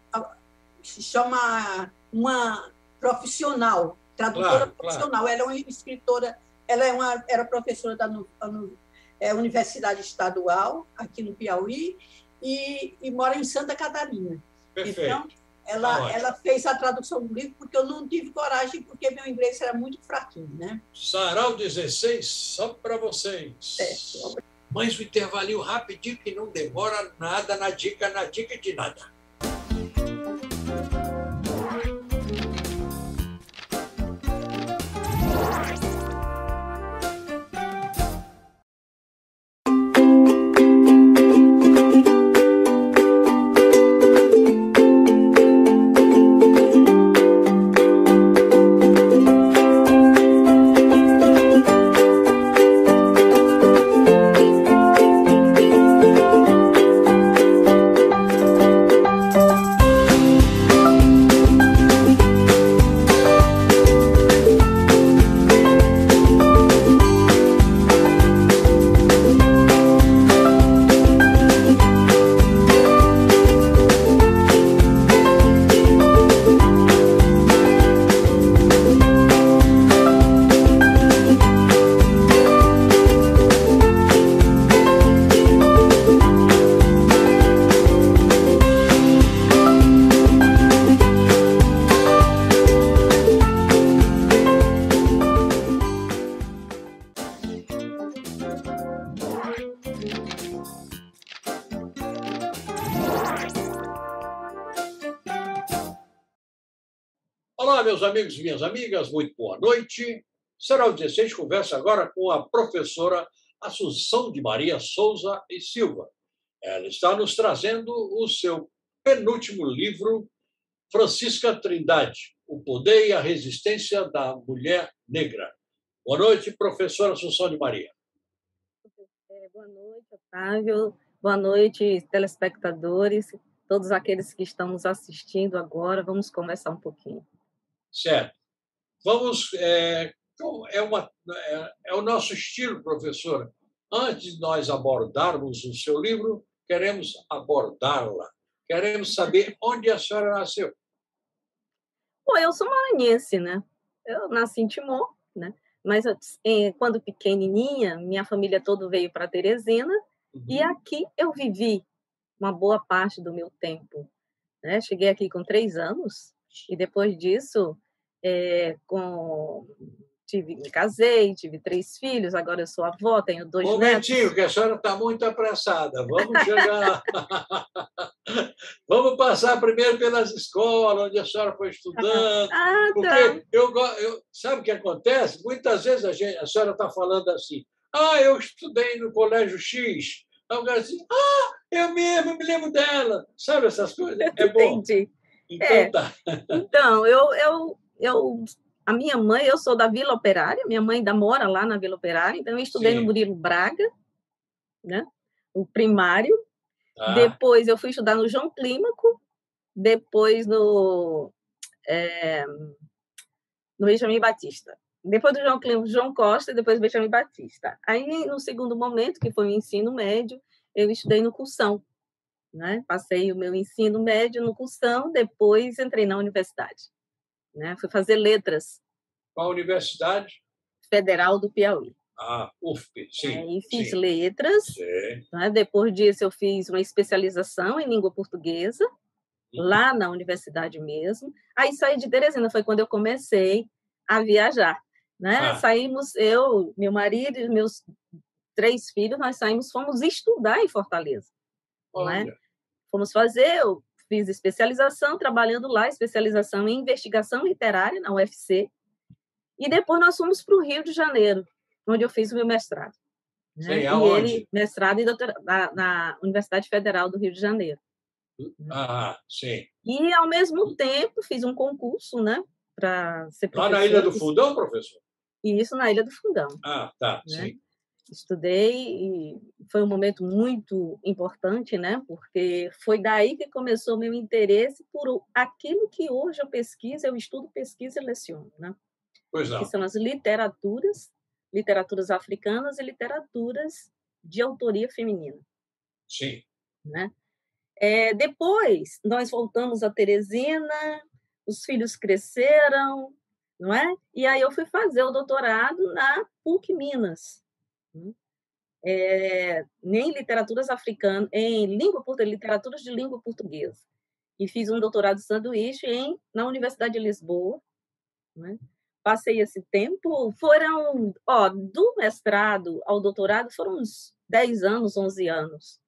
se chama uma profissional, tradutora claro, profissional, claro. Ela é uma escritora, ela é uma, era professora da no, no, é, Universidade Estadual, aqui no Piauí, e, e mora em Santa Catarina. Perfeito. Então, ela, ah, ela fez a tradução do livro porque eu não tive coragem, porque meu inglês era muito fraquinho, né? Sarau dezesseis, só para vocês. Certo, obrigado. Mas o intervalinho rapidinho que não demora nada na dica, na dica de nada. Amigos e minhas amigas, muito boa noite. Sarau dezesseis conversa agora com a professora Assunção de Maria Sousa e Silva. Ela está nos trazendo o seu penúltimo livro, Francisca Trindade, O Poder e a Resistência da Mulher Negra. Boa noite, professora Assunção de Maria. Boa noite, Octávio. Boa noite, telespectadores, todos aqueles que estão nos assistindo agora. Vamos conversar um pouquinho. Certo. Vamos. É, é, uma, é, é o nosso estilo, professora. Antes de nós abordarmos o seu livro, queremos abordá-la. Queremos saber onde a senhora nasceu. Bom, eu sou maranhense, né? Eu nasci em Timon, né? Mas eu, quando pequenininha, minha família toda veio para Teresina, uhum. E aqui eu vivi uma boa parte do meu tempo, né? Cheguei aqui com três anos. E depois disso, é, com... tive, me casei, tive três filhos, agora eu sou avó, tenho dois Bom, netos. Momentinho, que a senhora está muito apressada. Vamos chegar... Vamos passar primeiro pelas escolas, onde a senhora foi estudando. Ah, tá. Porque eu, eu, sabe o que acontece? Muitas vezes a, gente, a senhora está falando assim, ah, eu estudei no Colégio X. Aí o cara diz, ah, eu mesmo me lembro dela. Sabe essas coisas? É bom. Entendi. Então, é. Tá. Então eu, eu, eu, a minha mãe, eu sou da Vila Operária, minha mãe ainda mora lá na Vila Operária, então eu estudei Sim. no Murilo Braga, né? O primário, ah. Depois eu fui estudar no João Clímaco, depois no, é, no Benjamin Batista, depois do João Clímaco, João Costa, depois Benjamin Batista. Aí, no segundo momento, que foi o ensino médio, eu estudei no Cursão. Né? Passei o meu ensino médio no Cursão, depois entrei na universidade. Né? Fui fazer letras. Qual universidade? Federal do Piauí. Ah, U F P, sim. É, e fiz sim. letras. Sim. Né? Depois disso, eu fiz uma especialização em língua portuguesa, sim. lá na universidade mesmo. Aí saí de Teresina, foi quando eu comecei a viajar. Né? Ah. Saímos, eu, meu marido e meus três filhos, nós saímos, fomos estudar em Fortaleza. É? Fomos fazer, eu fiz especialização, trabalhando lá, especialização em investigação literária na U F C, e depois nós fomos para o Rio de Janeiro, onde eu fiz o meu mestrado. Né? Sei, aonde? E ele, mestrado e doutorado, na, na Universidade Federal do Rio de Janeiro. Ah, sim. E, ao mesmo tempo, fiz um concurso, né? Para ser professor. Lá na Ilha do Fundão, professor? Isso, na Ilha do Fundão. Ah, tá, né? Sim. Estudei e foi um momento muito importante, né? Porque foi daí que começou o meu interesse por aquilo que hoje eu pesquiso, eu estudo, pesquiso e leciono, né? Pois não. Que são as literaturas, literaturas africanas e literaturas de autoria feminina. Sim. Né? É, depois, nós voltamos a Teresina, os filhos cresceram, não é? E aí eu fui fazer o doutorado na PUC Minas. É, em literaturas africanas, em língua, literaturas de língua portuguesa. E fiz um doutorado de sanduíche em, na Universidade de Lisboa. Né? Passei esse tempo, foram, ó, do mestrado ao doutorado, foram uns dez anos, onze anos.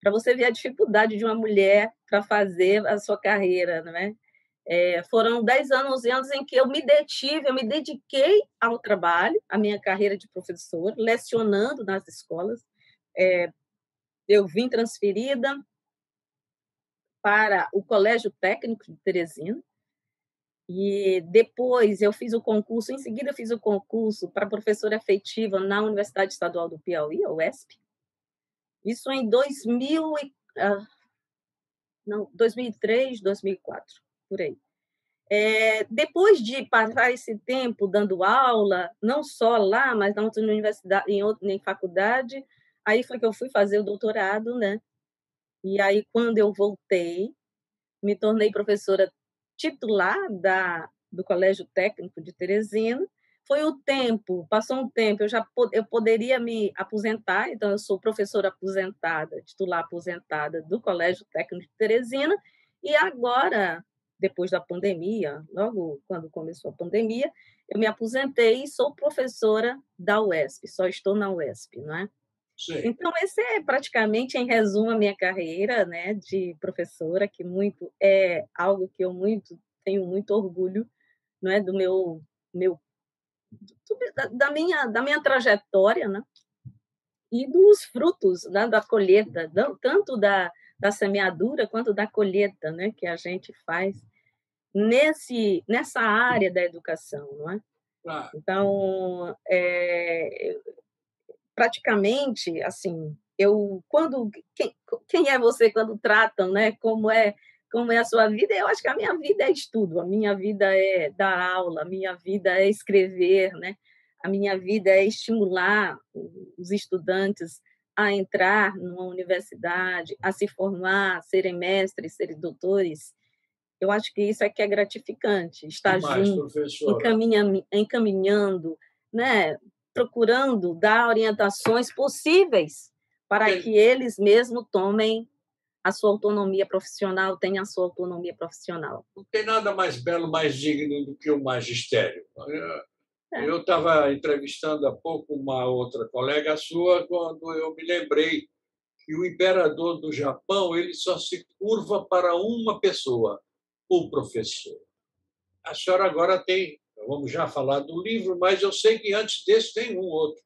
Para você ver a dificuldade de uma mulher para fazer a sua carreira, não é? É, foram dez anos, onze anos em que eu me detive, eu me dediquei ao trabalho, à minha carreira de professora, lecionando nas escolas. É, eu vim transferida para o Colégio Técnico de Teresina e depois eu fiz o concurso, em seguida eu fiz o concurso para professora efetiva na Universidade Estadual do Piauí, a U E S P. Isso em dois mil, não, dois mil e três, dois mil e quatro. Por aí. É, depois de passar esse tempo dando aula, não só lá, mas na outra universidade, em, outra, em faculdade, aí foi que eu fui fazer o doutorado, né? E aí, quando eu voltei, me tornei professora titular da, do Colégio Técnico de Teresina. Foi o tempo, passou um tempo, eu já eu poderia me aposentar, então eu sou professora aposentada, titular aposentada do Colégio Técnico de Teresina, e agora... Depois da pandemia, logo quando começou a pandemia, eu me aposentei e sou professora da U E S P, só estou na U E S P, não é? Sim. Então, esse é praticamente, em resumo, a minha carreira, né, de professora, que muito é algo que eu muito tenho muito orgulho, não é, do meu, meu do, da, minha, da minha trajetória, né? E dos frutos, né, da colheita, tanto da da semeadura quanto da colheita, né, que a gente faz nesse, nessa área da educação, não é? Claro. Então, é, praticamente, assim, eu quando quem, quem é você quando tratam, né? Como é como é a sua vida? Eu acho que a minha vida é estudo, a minha vida é dar aula, a minha vida é escrever, né? A minha vida é estimular os estudantes a entrar numa universidade, a se formar, a serem mestres, serem doutores. Eu acho que isso é que é gratificante, estar demais, junto, encaminha, encaminhando, né, procurando dar orientações possíveis para Sim. que eles mesmos tomem a sua autonomia profissional, tenham a sua autonomia profissional. Não tem nada mais belo, mais digno do que o magistério. Eu estava entrevistando há pouco uma outra colega sua quando eu me lembrei que o imperador do Japão ele só se curva para uma pessoa, o professor. A senhora agora tem, vamos já falar do livro, mas eu sei que antes desse tem um outro.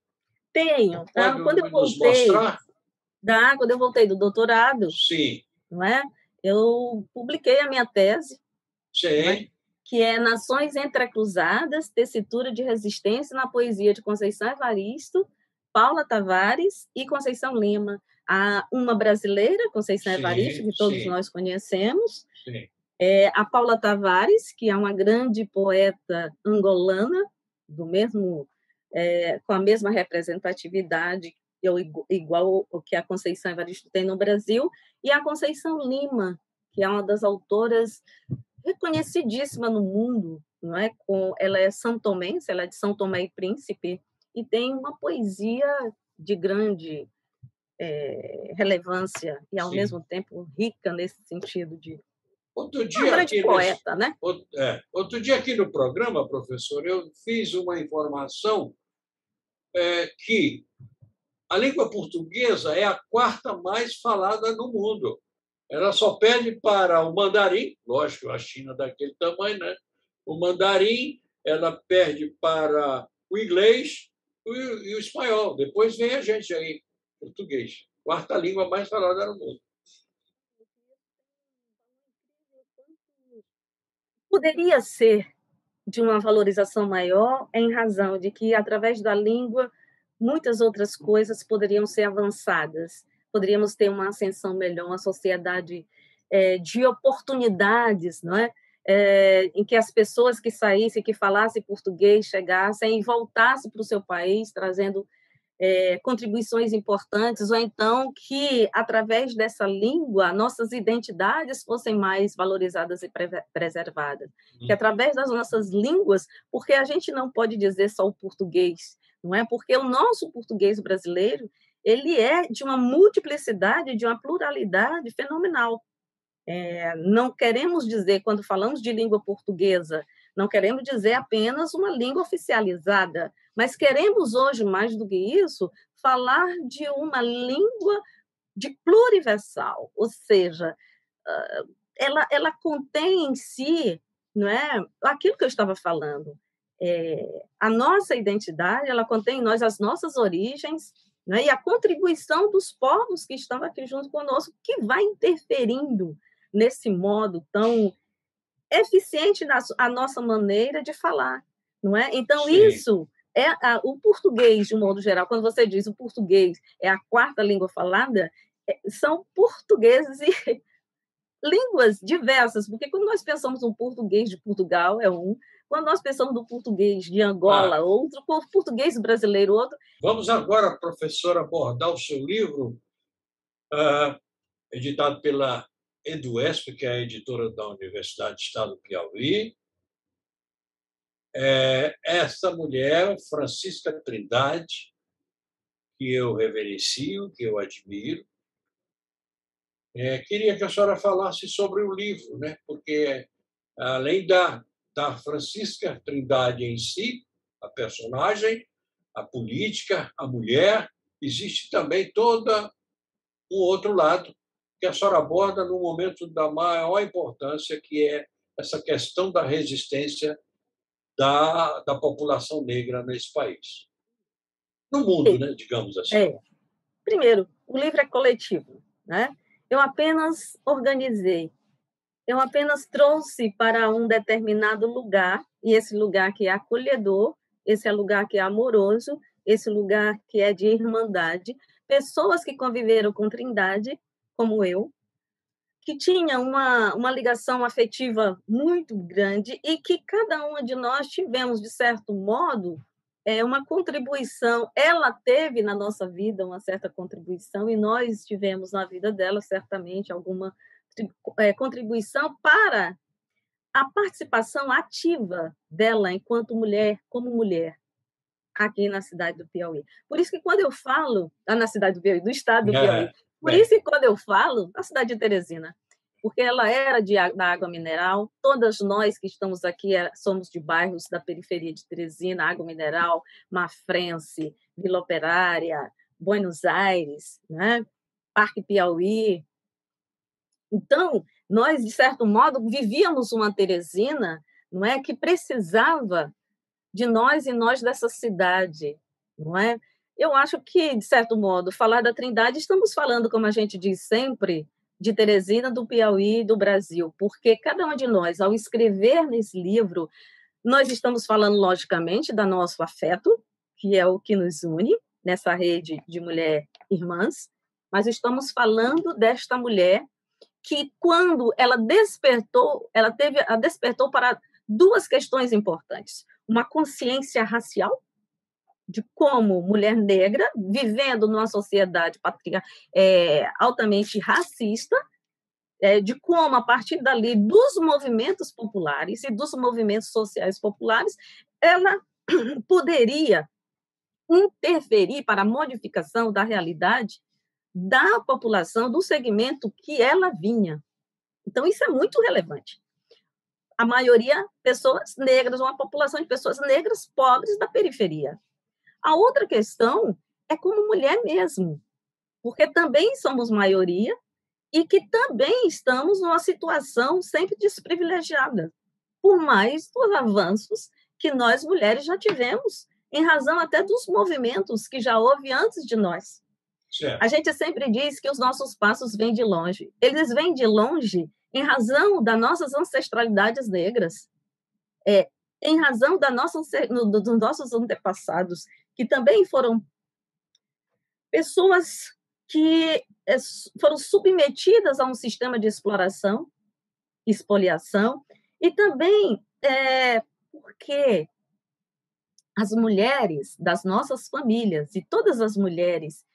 Tenho. Tá? Quando eu voltei da, quando eu voltei do doutorado, sim, não é? Eu publiquei a minha tese. Sim. Que é Nações Entrecruzadas, Tessitura de Resistência na Poesia de Conceição Evaristo, Paula Tavares e Conceição Lima. A uma brasileira, Conceição sim, Evaristo, que todos sim. nós conhecemos. Sim. É, a Paula Tavares, que é uma grande poeta angolana, do mesmo, é, com a mesma representatividade, igual o que a Conceição Evaristo tem no Brasil. E a Conceição Lima, que é uma das autoras... reconhecidíssima no mundo, não é? Com, ela é santomense, ela é de São Tomé e Príncipe, e tem uma poesia de grande é, relevância e, ao Sim. mesmo tempo, rica nesse sentido de outro dia uma grande poeta. Nesse... Né? Outro, é, outro dia aqui no programa, professor, eu fiz uma informação é, que a língua portuguesa é a quarta mais falada no mundo. Ela só pede para o mandarim, lógico, a China daquele tamanho, né? O mandarim, ela perde para o inglês, e o espanhol. Depois veio a gente aí, português. Quarta língua mais falada no mundo. Poderia ser de uma valorização maior em razão de que, através da língua, muitas outras coisas poderiam ser avançadas. Poderíamos ter uma ascensão melhor, uma sociedade é, de oportunidades, não é? É, em que as pessoas que saíssem, que falassem português, chegassem e voltassem para o seu país, trazendo é, contribuições importantes, ou então que, através dessa língua, nossas identidades fossem mais valorizadas e pre preservadas. Hum. Que, através das nossas línguas, porque a gente não pode dizer só o português, não é? Porque o nosso português brasileiro, ele é de uma multiplicidade, de uma pluralidade fenomenal. É, não queremos dizer, quando falamos de língua portuguesa, não queremos dizer apenas uma língua oficializada, mas queremos hoje, mais do que isso, falar de uma língua de pluriversal, ou seja, ela, ela contém em si, não é, aquilo que eu estava falando. É, a nossa identidade, ela contém em nós as nossas origens, não é, e a contribuição dos povos que estão aqui junto conosco, que vai interferindo nesse modo tão eficiente na a nossa maneira de falar, não é? Então, sim, isso é a, o português, de um modo geral. Quando você diz o português é a quarta língua falada, é, são portugueses e línguas diversas, porque quando nós pensamos no português de Portugal, é um... Quando nós pensamos no português de Angola, ah. outro, português brasileiro, outro... Vamos agora, professora, abordar o seu livro, uh, editado pela EduESP, que é a editora da Universidade do Estado do Piauí. É, essa mulher, Francisca Trindade, que eu reverencio, que eu admiro, é, queria que a senhora falasse sobre o livro, né? Porque, além da... da Francisca Trindade em si, a personagem, a política, a mulher, existe também todo um outro lado que a senhora aborda no momento da maior importância, que é essa questão da resistência da, da população negra nesse país. No mundo, né, digamos assim. É. Primeiro, o livro é coletivo, né? Eu apenas organizei. Eu apenas trouxe para um determinado lugar, e esse lugar que é acolhedor, esse é lugar que é amoroso, esse lugar que é de irmandade, pessoas que conviveram com Trindade, como eu, que tinha uma, uma ligação afetiva muito grande e que cada uma de nós tivemos, de certo modo, é, uma contribuição. Ela teve na nossa vida uma certa contribuição e nós tivemos na vida dela, certamente, alguma contribuição para a participação ativa dela enquanto mulher, como mulher, aqui na cidade do Piauí. Por isso que quando eu falo, na cidade do Piauí, do estado do Piauí, por isso que quando eu falo, na cidade de Teresina, porque ela era de, da água mineral, todas nós que estamos aqui somos de bairros da periferia de Teresina, Água Mineral, Mafrense, Vila Operária, Buenos Aires, né? Parque Piauí. Então, nós, de certo modo, vivíamos uma Teresina, não é, que precisava de nós e nós dessa cidade, não é? Eu acho que, de certo modo, falar da Trindade, estamos falando, como a gente diz sempre, de Teresina, do Piauí e do Brasil, porque cada um de nós, ao escrever nesse livro, nós estamos falando, logicamente, do nosso afeto, que é o que nos une nessa rede de mulher irmãs, mas estamos falando desta mulher que, quando ela despertou, ela teve a despertou para duas questões importantes. Uma consciência racial, de como mulher negra, vivendo numa sociedade patria, é, altamente racista, é, de como, a partir dali, dos movimentos populares e dos movimentos sociais populares, ela poderia interferir para a modificação da realidade da população, do segmento que ela vinha. Então, isso é muito relevante. A maioria, pessoas negras, uma população de pessoas negras pobres da periferia. A outra questão é como mulher mesmo, porque também somos maioria e que também estamos numa situação sempre desprivilegiada, por mais dos avanços que nós, mulheres, já tivemos em razão até dos movimentos que já houve antes de nós. Certo. A gente sempre diz que os nossos passos vêm de longe. Eles vêm de longe em razão das nossas ancestralidades negras, é, em razão da nossa, no, dos nossos antepassados, que também foram pessoas que é, foram submetidas a um sistema de exploração, expoliação, e também é, porque as mulheres das nossas famílias, e todas as mulheres,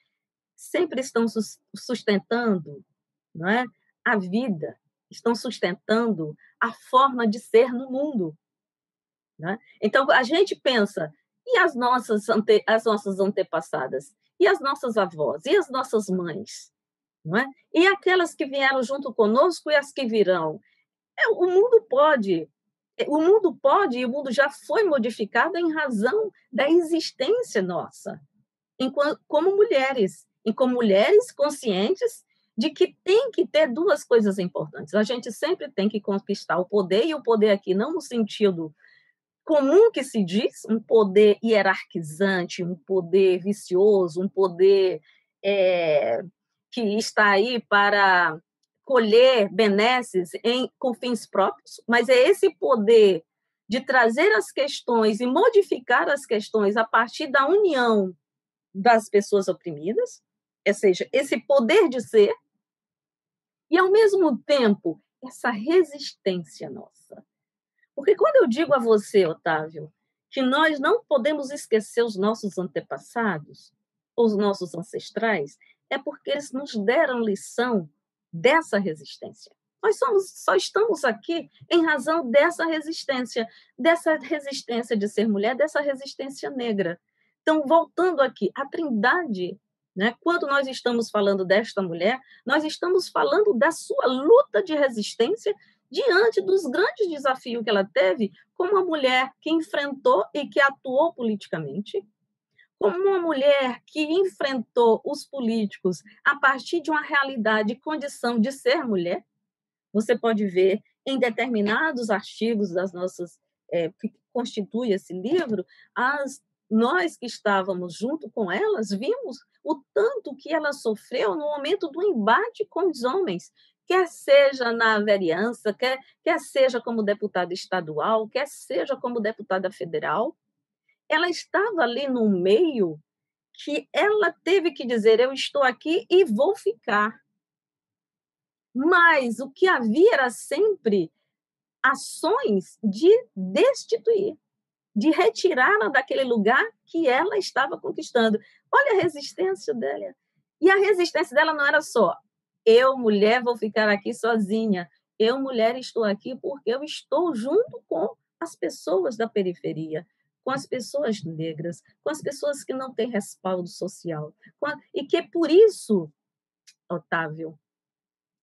sempre estão sustentando, não é, a vida, estão sustentando a forma de ser no mundo. Né? Então, a gente pensa, e as nossas, ante, as nossas antepassadas? E as nossas avós? E as nossas mães? Não é? E aquelas que vieram junto conosco e as que virão? É, o mundo pode, o mundo pode e o mundo já foi modificado em razão da existência nossa, enquanto, como mulheres, e como mulheres conscientes de que tem que ter duas coisas importantes. A gente sempre tem que conquistar o poder, e o poder aqui não no sentido comum que se diz, um poder hierarquizante, um poder vicioso, um poder é, que está aí para colher benesses em, com fins próprios, mas é esse poder de trazer as questões e modificar as questões a partir da união das pessoas oprimidas, ou seja, esse poder de ser, e, ao mesmo tempo, essa resistência nossa. Porque quando eu digo a você, Octávio, que nós não podemos esquecer os nossos antepassados, os nossos ancestrais, é porque eles nos deram lição dessa resistência. Nós somos, só estamos aqui em razão dessa resistência, dessa resistência de ser mulher, dessa resistência negra. Então, voltando aqui, a Trindade, né? Quando nós estamos falando desta mulher, nós estamos falando da sua luta de resistência diante dos grandes desafios que ela teve como uma mulher que enfrentou e que atuou politicamente, como uma mulher que enfrentou os políticos a partir de uma realidade e condição de ser mulher. Você pode ver em determinados artigos das nossas, é, que constitui esse livro, as nós que estávamos junto com elas vimos o tanto que ela sofreu no momento do embate com os homens, quer seja na vereança, quer, quer seja como deputada estadual, quer seja como deputada federal. Ela estava ali no meio que ela teve que dizer: eu estou aqui e vou ficar. Mas o que havia era sempre ações de destituir, de retirá-la daquele lugar que ela estava conquistando. Olha a resistência dela. E a resistência dela não era só: eu, mulher, vou ficar aqui sozinha. Eu, mulher, estou aqui porque eu estou junto com as pessoas da periferia, com as pessoas negras, com as pessoas que não têm respaldo social. A... E que é por isso, Octávio,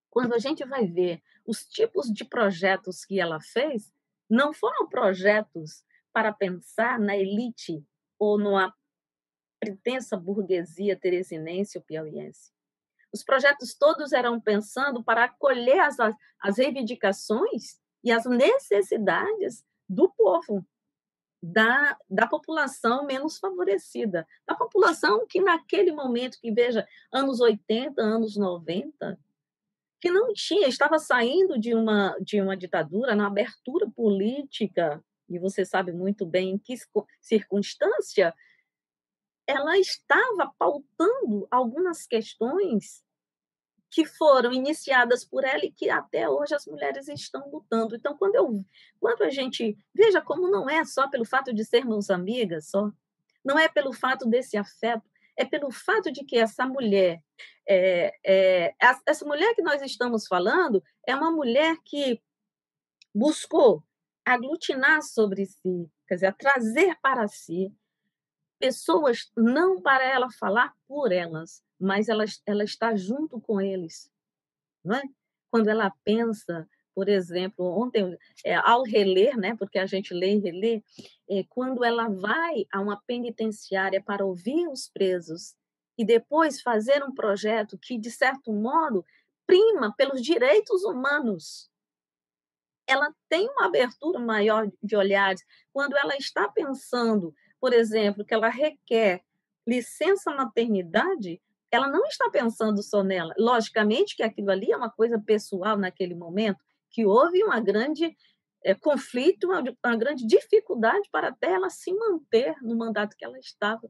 quando a gente vai ver os tipos de projetos que ela fez, não foram projetos para pensar na elite ou numa pretensa burguesia teresinense ou piauiense. Os projetos todos eram pensando para acolher as, as reivindicações e as necessidades do povo, da, da população menos favorecida, da população que naquele momento, que veja, anos oitenta, anos noventa, que não tinha, estava saindo de uma, de uma ditadura na abertura política, e você sabe muito bem em que circunstância, ela estava pautando algumas questões que foram iniciadas por ela e que até hoje as mulheres estão lutando. Então, quando, eu, quando a gente... Veja como não é só pelo fato de sermos amigas, só, não é pelo fato desse afeto, é pelo fato de que essa mulher, é, é, essa mulher que nós estamos falando é uma mulher que buscou aglutinar sobre si, quer dizer, trazer para si pessoas, não para ela falar por elas, mas ela, ela está junto com eles. Não é? Quando ela pensa, por exemplo, ontem, é, ao reler, né, porque a gente lê e relê, é, quando ela vai a uma penitenciária para ouvir os presos e depois fazer um projeto que, de certo modo, prima pelos direitos humanos, ela tem uma abertura maior de olhares. Quando ela está pensando por exemplo, que ela requer licença maternidade, ela não está pensando só nela. Logicamente que aquilo ali é uma coisa pessoal naquele momento, que houve uma grande é, conflito, uma, uma grande dificuldade para até ela se manter no mandato que ela estava.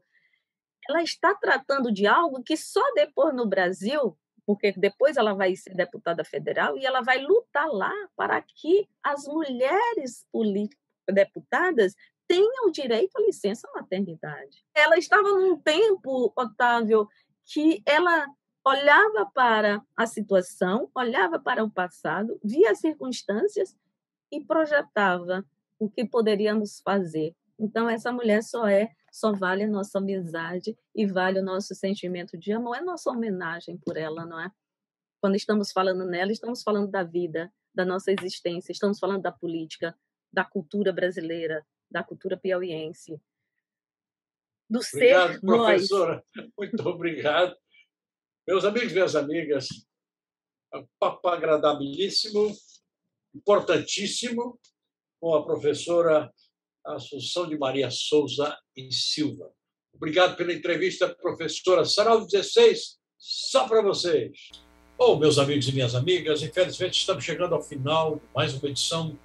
Ela está tratando de algo que só depois no Brasil, porque depois ela vai ser deputada federal e ela vai lutar lá para que as mulheres deputadas tenham direito à licença maternidade. Ela estava num tempo, Octávio, que ela olhava para a situação, olhava para o passado, via as circunstâncias e projetava o que poderíamos fazer. Então, essa mulher só é, só vale a nossa amizade e vale o nosso sentimento de amor, é nossa homenagem por ela, não é? Quando estamos falando nela, estamos falando da vida, da nossa existência, estamos falando da política, da cultura brasileira, da cultura piauiense, do obrigado, ser professora. Nós. Muito obrigado. Meus amigos e minhas amigas, é um papo agradabilíssimo, importantíssimo, com a professora Assunção de Maria Sousa e Silva. Obrigado pela entrevista, professora. Sarau dezesseis, só para vocês. Bom, meus amigos e minhas amigas, infelizmente estamos chegando ao final de mais uma edição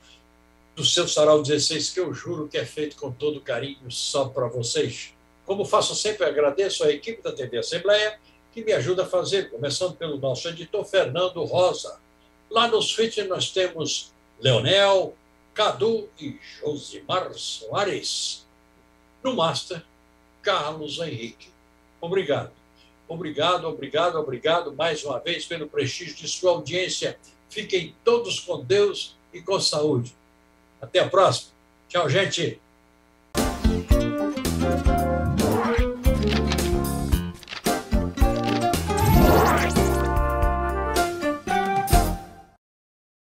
do seu Sarau dezesseis, que eu juro que é feito com todo carinho, só para vocês. Como faço sempre, agradeço à equipe da T V Assembleia, que me ajuda a fazer, começando pelo nosso editor, Fernando Rosa. Lá no Switch nós temos Leonel, Cadu e Josimar Soares. No Master, Carlos Henrique. Obrigado. Obrigado, obrigado, obrigado mais uma vez pelo prestígio de sua audiência. Fiquem todos com Deus e com saúde. Até a próxima. Tchau, gente.